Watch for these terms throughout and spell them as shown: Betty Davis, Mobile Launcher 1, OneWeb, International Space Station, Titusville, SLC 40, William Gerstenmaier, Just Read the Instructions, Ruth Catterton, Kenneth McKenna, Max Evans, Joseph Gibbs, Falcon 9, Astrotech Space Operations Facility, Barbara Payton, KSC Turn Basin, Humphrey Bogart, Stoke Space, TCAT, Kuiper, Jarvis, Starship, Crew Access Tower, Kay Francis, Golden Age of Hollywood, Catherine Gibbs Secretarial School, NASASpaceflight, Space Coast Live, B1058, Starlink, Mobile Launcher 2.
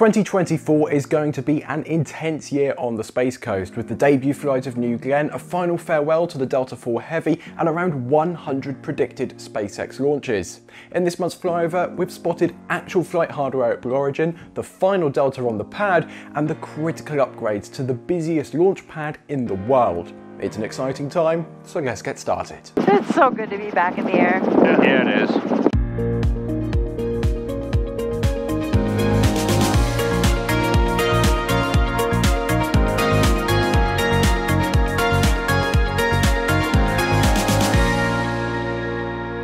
2024 is going to be an intense year on the Space Coast, with the debut flight of New Glenn, a final farewell to the Delta IV Heavy, and around 100 predicted SpaceX launches. In this month's flyover, we've spotted actual flight hardware at Blue Origin, the final Delta on the pad, and the critical upgrades to the busiest launch pad in the world. It's an exciting time, so let's get started. It's so good to be back in the air. Yeah, it is.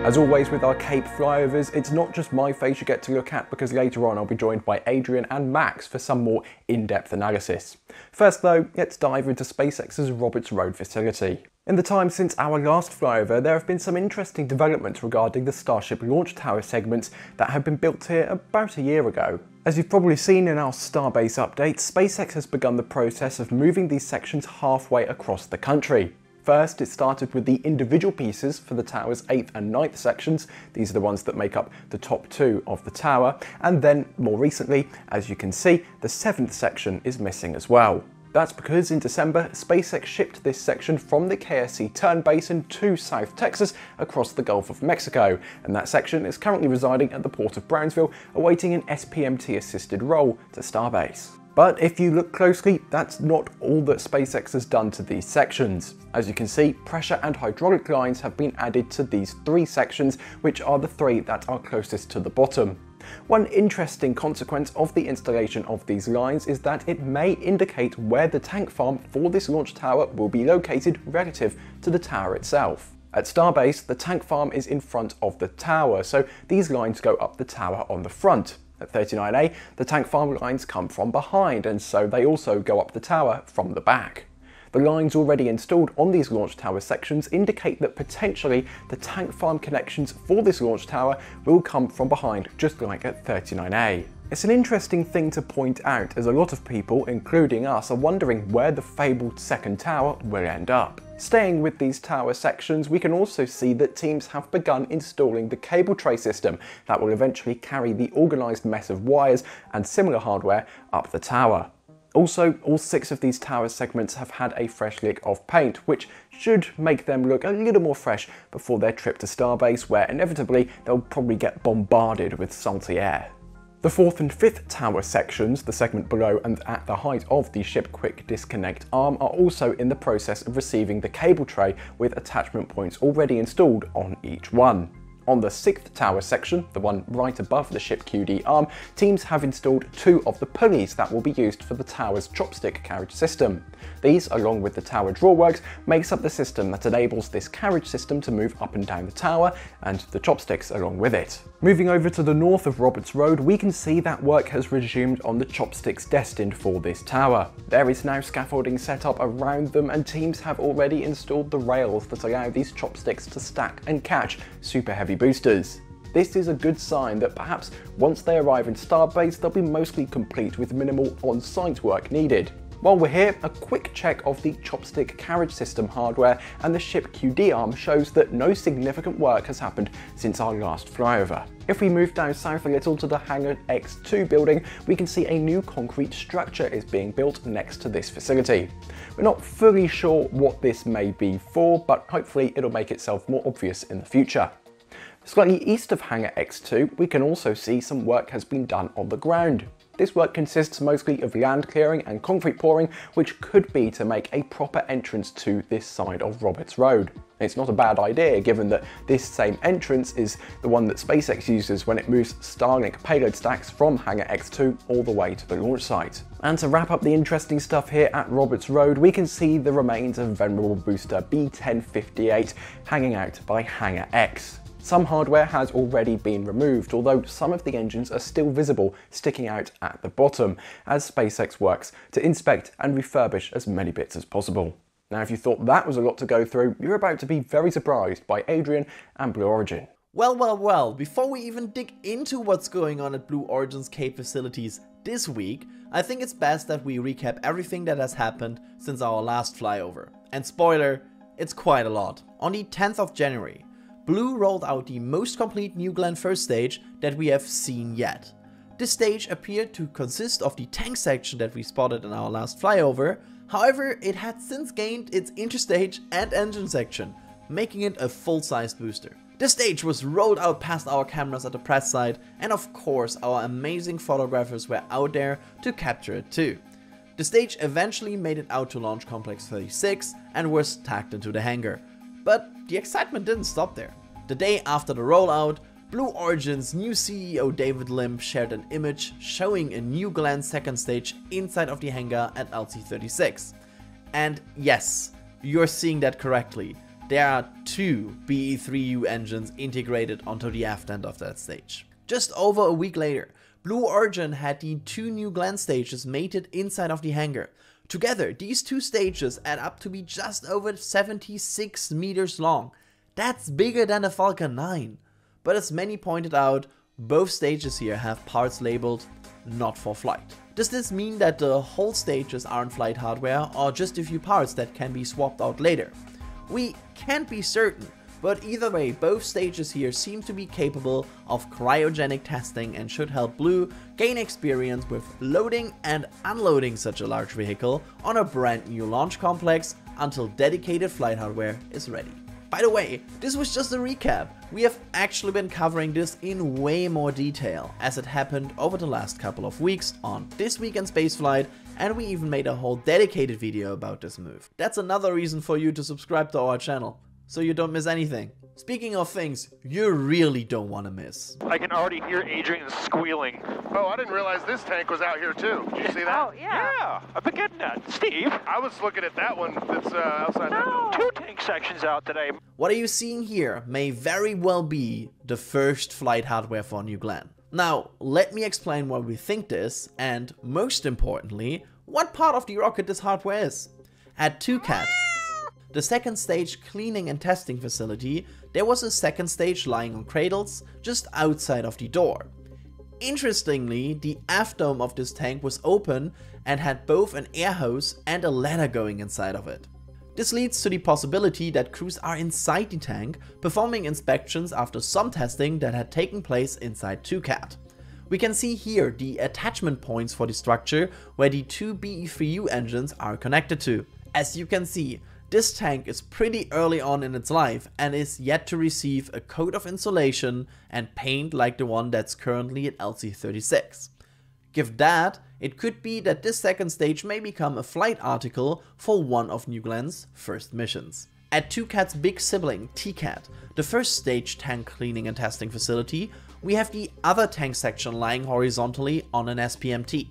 As always with our Cape flyovers, it's not just my face you get to look at, because later on I'll be joined by Adrian and Max for some more in-depth analysis. First though, let's dive into SpaceX's Roberts Road facility. In the time since our last flyover, there have been some interesting developments regarding the Starship launch tower segments that had been built here about a year ago. As you've probably seen in our Starbase update, SpaceX has begun the process of moving these sections halfway across the country. First, it started with the individual pieces for the tower's 8th and 9th sections. These are the ones that make up the top two of the tower. And then, more recently, as you can see, the 7th section is missing as well. That's because in December, SpaceX shipped this section from the KSC Turn Basin to South Texas across the Gulf of Mexico, and that section is currently residing at the port of Brownsville, awaiting an SPMT-assisted roll to Starbase. But if you look closely, that's not all that SpaceX has done to these sections. As you can see, pressure and hydraulic lines have been added to these three sections, which are the three that are closest to the bottom. One interesting consequence of the installation of these lines is that it may indicate where the tank farm for this launch tower will be located relative to the tower itself. At Starbase, the tank farm is in front of the tower, so these lines go up the tower on the front. At 39A, the tank farm lines come from behind, and so they also go up the tower from the back. The lines already installed on these launch tower sections indicate that potentially the tank farm connections for this launch tower will come from behind, just like at 39A. It's an interesting thing to point out, as a lot of people, including us, are wondering where the fabled second tower will end up. Staying with these tower sections, we can also see that teams have begun installing the cable tray system that will eventually carry the organised mess of wires and similar hardware up the tower. Also, all 6 of these tower segments have had a fresh lick of paint, which should make them look a little more fresh before their trip to Starbase, where inevitably they'll probably get bombarded with salty air. The 4th and 5th tower sections, the segment below and at the height of the ship quick disconnect arm, are also in the process of receiving the cable tray with attachment points already installed on each one. On the 6th tower section, the one right above the ship QD arm, teams have installed 2 of the pulleys that will be used for the tower's chopstick carriage system. These, along with the tower drawworks, makes up the system that enables this carriage system to move up and down the tower, and the chopsticks along with it. Moving over to the north of Roberts Road, we can see that work has resumed on the chopsticks destined for this tower. There is now scaffolding set up around them, and teams have already installed the rails that allow these chopsticks to stack and catch super heavy boosters. This is a good sign that perhaps once they arrive in Starbase, they'll be mostly complete with minimal on-site work needed. While we're here, a quick check of the chopstick carriage system hardware and the ship QD arm shows that no significant work has happened since our last flyover. If we move down south a little to the Hangar X2 building, we can see a new concrete structure is being built next to this facility. We're not fully sure what this may be for, but hopefully it'll make itself more obvious in the future. Slightly east of Hangar X2, we can also see some work has been done on the ground. This work consists mostly of land clearing and concrete pouring, which could be to make a proper entrance to this side of Roberts Road. It's not a bad idea, given that this same entrance is the one that SpaceX uses when it moves Starlink payload stacks from Hangar X2 all the way to the launch site. And to wrap up the interesting stuff here at Roberts Road, we can see the remains of venerable booster B1058 hanging out by Hangar X. Some hardware has already been removed, although some of the engines are still visible sticking out at the bottom, as SpaceX works to inspect and refurbish as many bits as possible. Now, if you thought that was a lot to go through, you're about to be very surprised by Adrian and Blue Origin. Well, before we even dig into what's going on at Blue Origin's Cape facilities this week, I think it's best that we recap everything that has happened since our last flyover. And spoiler, it's quite a lot. On the 10th of January, Blue rolled out the most complete New Glenn first stage that we have seen yet. This stage appeared to consist of the tank section that we spotted in our last flyover, however it had since gained its interstage and engine section, making it a full-sized booster. This stage was rolled out past our cameras at the press site, and of course our amazing photographers were out there to capture it too. The stage eventually made it out to Launch Complex 36 and was tacked into the hangar. But the excitement didn't stop there. The day after the rollout, Blue Origin's new CEO David Limp shared an image showing a New Glenn second stage inside of the hangar at LC-36. And yes, you're seeing that correctly. There are two BE-3U engines integrated onto the aft end of that stage. Just over a week later, Blue Origin had the two New Glenn stages mated inside of the hangar. Together, these two stages add up to be just over 76 meters long. That's bigger than a Falcon 9. But as many pointed out, both stages here have parts labeled not for flight. Does this mean that the whole stages aren't flight hardware or just a few parts that can be swapped out later? We can't be certain, but either way, both stages here seem to be capable of cryogenic testing and should help Blue gain experience with loading and unloading such a large vehicle on a brand new launch complex until dedicated flight hardware is ready. By the way, this was just a recap. We have actually been covering this in way more detail as it happened over the last couple of weeks on This Week in Spaceflight, and we even made a whole dedicated video about this move. That's another reason for you to subscribe to our channel, so you don't miss anything. Speaking of things you really don't want to miss. I can already hear Adrian squealing. Oh, I didn't realize this tank was out here too. Did you see that? Oh, yeah. Yeah, I've been getting that. Steve? I was looking at that one that's outside that building. Two tank sections out today. What are you seeing here may very well be the first flight hardware for New Glenn. Now, let me explain why we think this, and most importantly, what part of the rocket this hardware is. At 2CAT, the second stage cleaning and testing facility, there was a second stage lying on cradles just outside of the door. Interestingly, the aft dome of this tank was open and had both an air hose and a ladder going inside of it. This leads to the possibility that crews are inside the tank performing inspections after some testing that had taken place inside 2CAT. We can see here the attachment points for the structure where the two BE-3U engines are connected to. As you can see, this tank is pretty early on in its life and is yet to receive a coat of insulation and paint like the one that's currently at LC-36. Given that, it could be that this second stage may become a flight article for one of New Glenn's first missions. At 2CAT's big sibling, TCAT, the first stage tank cleaning and testing facility, we have the other tank section lying horizontally on an SPMT.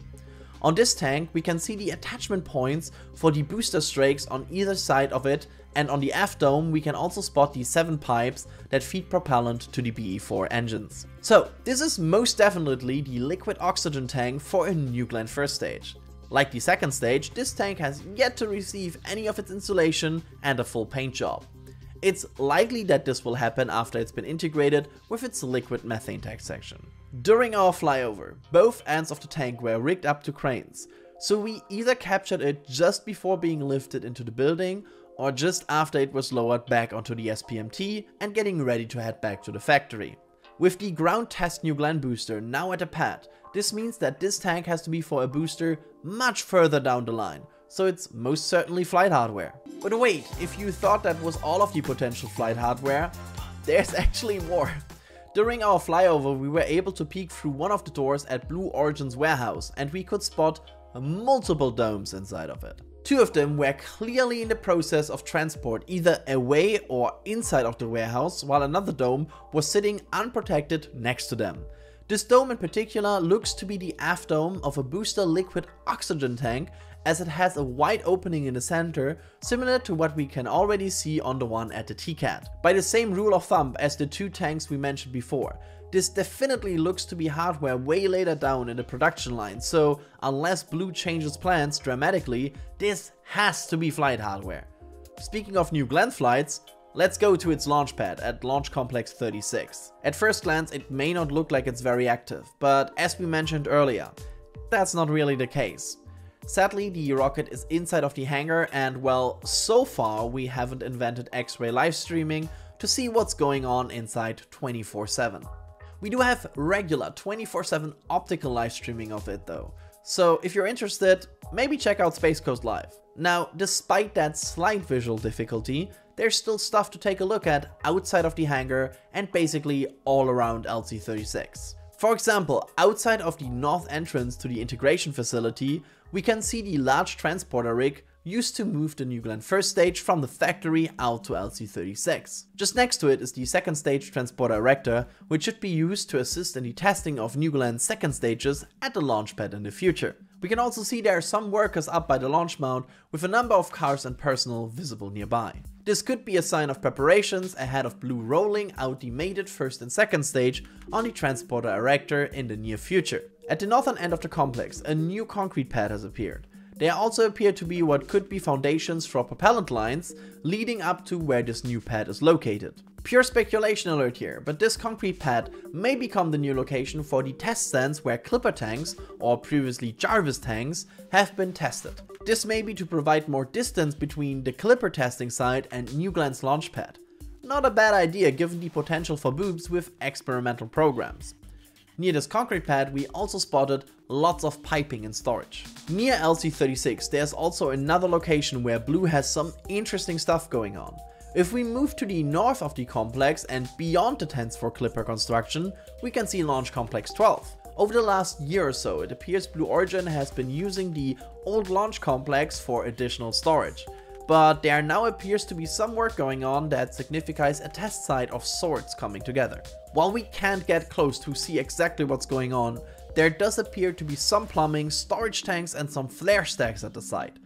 On this tank, we can see the attachment points for the booster strakes on either side of it, and on the aft dome we can also spot the 7 pipes that feed propellant to the BE-4 engines. So this is most definitely the liquid oxygen tank for a New Glenn first stage. Like the second stage, this tank has yet to receive any of its insulation and a full paint job. It's likely that this will happen after it's been integrated with its liquid methane tank section. During our flyover, both ends of the tank were rigged up to cranes, so we either captured it just before being lifted into the building or just after it was lowered back onto the SPMT and getting ready to head back to the factory. With the ground test New Glenn booster now at the pad, this means that this tank has to be for a booster much further down the line, so it's most certainly flight hardware. But wait, if you thought that was all of the potential flight hardware, there's actually more. During our flyover, we were able to peek through one of the doors at Blue Origin's warehouse, and we could spot multiple domes inside of it. Two of them were clearly in the process of transport, either away or inside of the warehouse, while another dome was sitting unprotected next to them. This dome in particular looks to be the aft dome of a booster liquid oxygen tank, as it has a wide opening in the center, similar to what we can already see on the one at the TCAT. By the same rule of thumb as the two tanks we mentioned before, this definitely looks to be hardware way later down in the production line, so unless Blue changes plans dramatically, this has to be flight hardware. Speaking of New Glenn flights, let's go to its launch pad at Launch Complex 36. At first glance, it may not look like it's very active, but as we mentioned earlier, that's not really the case. Sadly, the rocket is inside of the hangar and, well, so far we haven't invented X-ray live streaming to see what's going on inside 24/7. We do have regular 24/7 optical live streaming of it though, so if you're interested, maybe check out Space Coast Live. Now, despite that slight visual difficulty, there's still stuff to take a look at outside of the hangar and basically all around LC-36. For example, outside of the north entrance to the integration facility, we can see the large transporter rig used to move the New Glenn first stage from the factory out to LC-36. Just next to it is the second stage transporter erector, which should be used to assist in the testing of New Glenn's second stages at the launch pad in the future. We can also see there are some workers up by the launch mount with a number of cars and personnel visible nearby. This could be a sign of preparations ahead of Blue rolling out the mated first and second stage on the transporter erector in the near future. At the northern end of the complex, a new concrete pad has appeared. There also appear to be what could be foundations for propellant lines leading up to where this new pad is located. Pure speculation alert here, but this concrete pad may become the new location for the test stands where Clipper tanks, or previously Jarvis tanks, have been tested. This may be to provide more distance between the Clipper testing site and New Glenn's launch pad. Not a bad idea given the potential for boobs with experimental programs. Near this concrete pad we also spotted lots of piping and storage. Near LC-36 there's also another location where Blue has some interesting stuff going on. If we move to the north of the complex and beyond the tents for Clipper construction, we can see Launch Complex 12. Over the last year or so, it appears Blue Origin has been using the old launch complex for additional storage. But there now appears to be some work going on that signifies a test site of sorts coming together. While we can't get close to see exactly what's going on, there does appear to be some plumbing, storage tanks and some flare stacks at the site.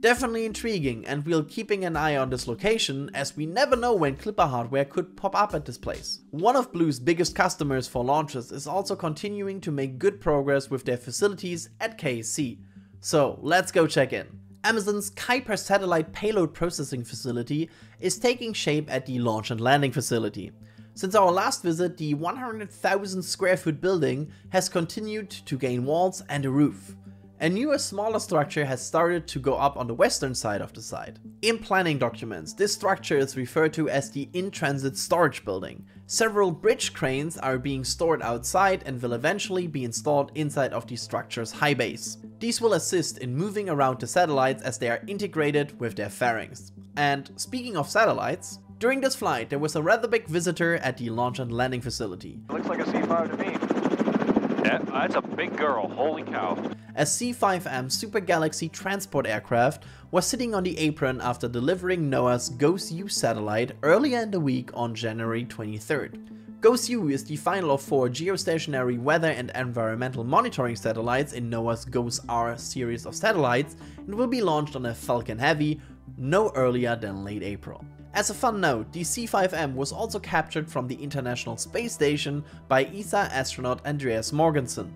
Definitely intriguing, and we'll keeping an eye on this location as we never know when Clipper hardware could pop up at this place. One of Blue's biggest customers for launches is also continuing to make good progress with their facilities at KSC. So let's go check in. Amazon's Kuiper Satellite Payload Processing Facility is taking shape at the Launch and Landing Facility. Since our last visit, the 100,000 square foot building has continued to gain walls and a roof. A newer, smaller structure has started to go up on the western side of the site. In planning documents, this structure is referred to as the in-transit storage building. Several bridge cranes are being stored outside and will eventually be installed inside of the structure's high base. These will assist in moving around the satellites as they are integrated with their fairings. And speaking of satellites, during this flight there was a rather big visitor at the Launch and Landing Facility. It looks like a C-5 to me. Yeah, that's a big girl, holy cow. A C-5M Super Galaxy transport aircraft was sitting on the apron after delivering NOAA's GOES-U satellite earlier in the week on January 23rd. GOES-U is the final of 4 geostationary weather and environmental monitoring satellites in NOAA's GOES-R series of satellites and will be launched on a Falcon Heavy no earlier than late April. As a fun note, the C-5M was also captured from the International Space Station by ESA astronaut Andreas Morgensen.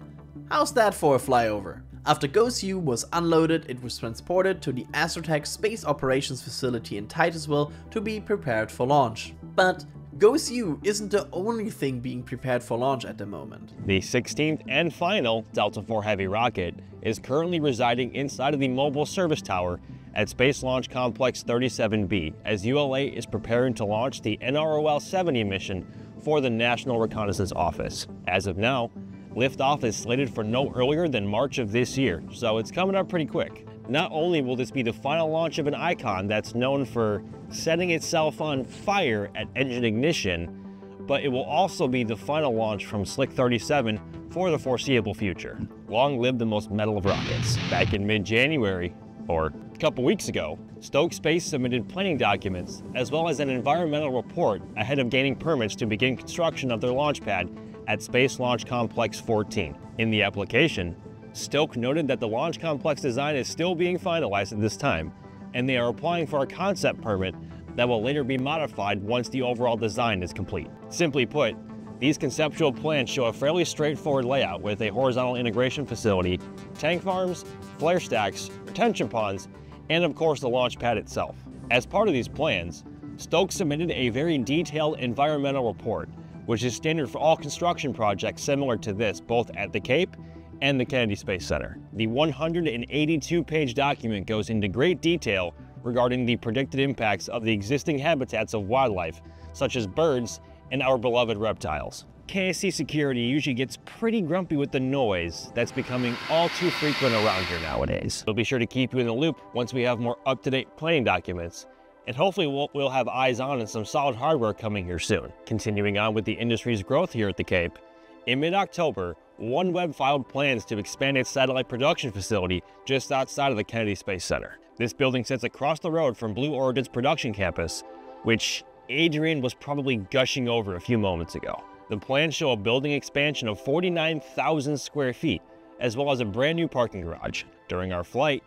How's that for a flyover? After GOES-U was unloaded, it was transported to the Astrotech Space Operations Facility in Titusville to be prepared for launch. But GOES-U isn't the only thing being prepared for launch at the moment. The 16th and final Delta IV Heavy rocket is currently residing inside of the Mobile Service Tower at Space Launch Complex 37B, as ULA is preparing to launch the NROL-70 mission for the National Reconnaissance Office. As of now, liftoff is slated for no earlier than March of this year, so it's coming up pretty quick. Not only will this be the final launch of an icon that's known for setting itself on fire at engine ignition, but it will also be the final launch from Slick 37 for the foreseeable future. Long live the most metal of rockets. Back in mid-January, or a couple weeks ago, Stoke Space submitted planning documents as well as an environmental report ahead of gaining permits to begin construction of their launch pad at Space Launch Complex 14. In the application, Stoke noted that the launch complex design is still being finalized at this time, and they are applying for a concept permit that will later be modified once the overall design is complete. Simply put, these conceptual plans show a fairly straightforward layout with a horizontal integration facility, tank farms, flare stacks, retention ponds, and of course the launch pad itself. As part of these plans, Stoke submitted a very detailed environmental report, which is standard for all construction projects similar to this, both at the Cape and the Kennedy Space Center. The 182-page document goes into great detail regarding the predicted impacts of the existing habitats of wildlife, such as birds and our beloved reptiles. KSC security usually gets pretty grumpy with the noise that's becoming all too frequent around here nowadays. We'll be sure to keep you in the loop once we have more up-to-date plane documents, and hopefully we'll have eyes on and some solid hardware coming here soon. Continuing on with the industry's growth here at the Cape, in mid-October, OneWeb filed plans to expand its satellite production facility just outside of the Kennedy Space Center. This building sits across the road from Blue Origin's production campus, which Adrian was probably gushing over a few moments ago. The plans show a building expansion of 49,000 square feet, as well as a brand new parking garage. During our flight,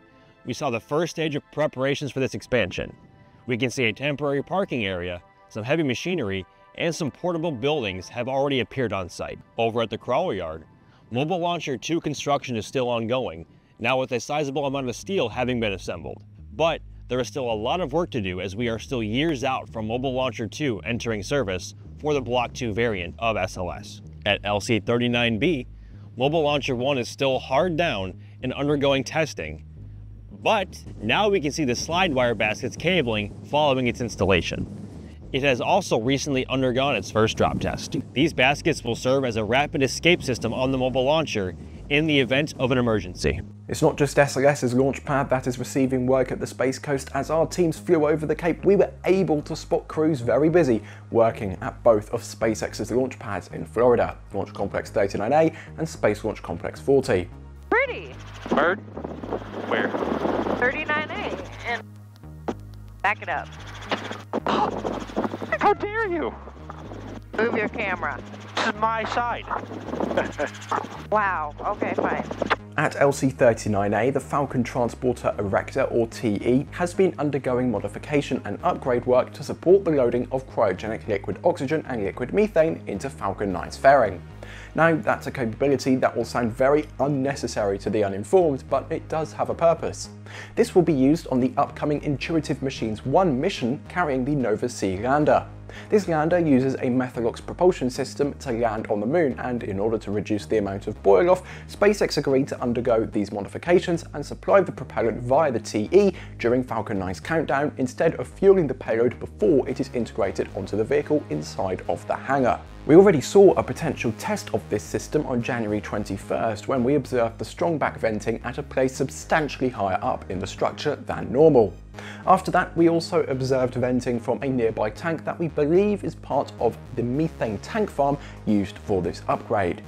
we saw the first stage of preparations for this expansion. We can see a temporary parking area, some heavy machinery, and some portable buildings have already appeared on site. Over at the crawler yard, Mobile Launcher 2 construction is still ongoing, now with a sizable amount of steel having been assembled. But there is still a lot of work to do, as we are still years out from Mobile Launcher 2 entering service for the Block 2 variant of SLS. At LC-39B, Mobile Launcher 1 is still hard down and undergoing testing, but now we can see the slide wire basket's cabling following its installation. It has also recently undergone its first drop test. These baskets will serve as a rapid escape system on the Mobile Launcher in the event of an emergency. It's not just SLS's launch pad that is receiving work at the Space Coast. As our teams flew over the Cape, we were able to spot crews very busy working at both of SpaceX's launch pads in Florida, Launch Complex 39A and Space Launch Complex 40. Pretty. Bird? Where? 39A, and back it up. How dare you? Move your camera. This is my side. Wow, okay, fine. At LC-39A, the Falcon Transporter Erector, or TE, has been undergoing modification and upgrade work to support the loading of cryogenic liquid oxygen and liquid methane into Falcon 9's fairing. Now, that's a capability that will sound very unnecessary to the uninformed, but it does have a purpose. This will be used on the upcoming Intuitive Machines 1 mission carrying the Nova C lander. This lander uses a Methalox propulsion system to land on the moon, and in order to reduce the amount of boil-off, SpaceX agreed to undergo these modifications and supply the propellant via the TE during Falcon 9's countdown instead of fueling the payload before it is integrated onto the vehicle inside of the hangar. We already saw a potential test of this system on January 21st when we observed the strong back venting at a place substantially higher up in the structure than normal. After that, we also observed venting from a nearby tank that we believe is part of the methane tank farm used for this upgrade.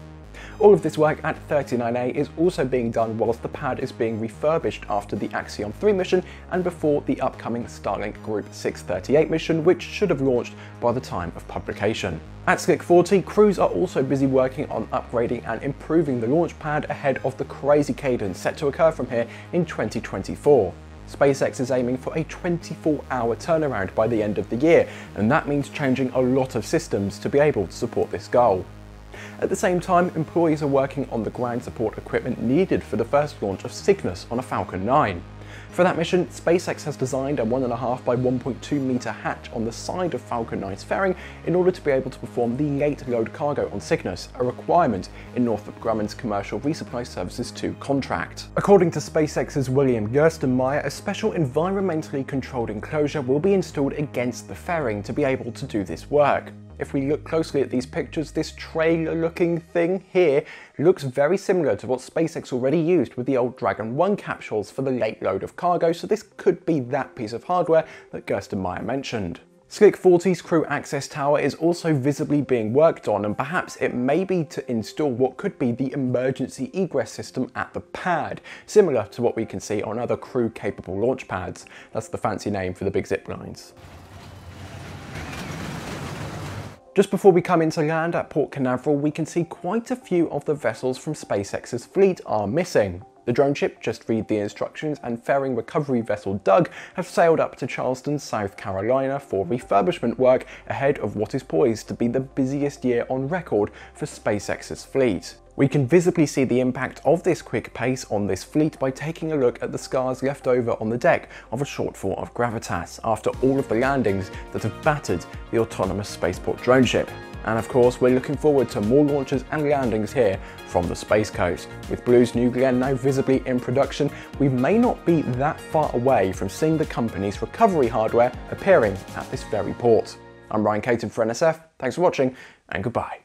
All of this work at 39A is also being done whilst the pad is being refurbished after the Axiom 3 mission and before the upcoming Starlink Group 638 mission, which should have launched by the time of publication. At Slick 40, crews are also busy working on upgrading and improving the launch pad ahead of the crazy cadence set to occur from here in 2024. SpaceX is aiming for a 24-hour turnaround by the end of the year, and that means changing a lot of systems to be able to support this goal. At the same time, employees are working on the ground support equipment needed for the first launch of Cygnus on a Falcon 9. For that mission, SpaceX has designed a 1.5 by 1.2 meter hatch on the side of Falcon 9's fairing in order to be able to perform the late load cargo on Cygnus, a requirement in Northrop Grumman's Commercial Resupply Services 2 contract. According to SpaceX's William Gerstenmaier, a special environmentally controlled enclosure will be installed against the fairing to be able to do this work. If we look closely at these pictures, this trailer-looking thing here looks very similar to what SpaceX already used with the old Dragon 1 capsules for the late load of cargo, so this could be that piece of hardware that Gerstenmaier mentioned. Slick 40's crew access tower is also visibly being worked on, and perhaps it may be to install what could be the emergency egress system at the pad, similar to what we can see on other crew-capable launch pads. That's the fancy name for the big zip lines. Just before we come into land at Port Canaveral, we can see quite a few of the vessels from SpaceX's fleet are missing. The drone ship Just Read the Instructions and fairing recovery vessel Doug have sailed up to Charleston, South Carolina for refurbishment work ahead of what is poised to be the busiest year on record for SpaceX's fleet. We can visibly see the impact of this quick pace on this fleet by taking a look at the scars left over on the deck of a shortfall of gravitas after all of the landings that have battered the autonomous spaceport drone ship. And of course, we're looking forward to more launches and landings here from the Space Coast. With Blue's New Glenn now visibly in production, we may not be that far away from seeing the company's recovery hardware appearing at this very port. I'm Ryan Caton for NSF, thanks for watching, and goodbye.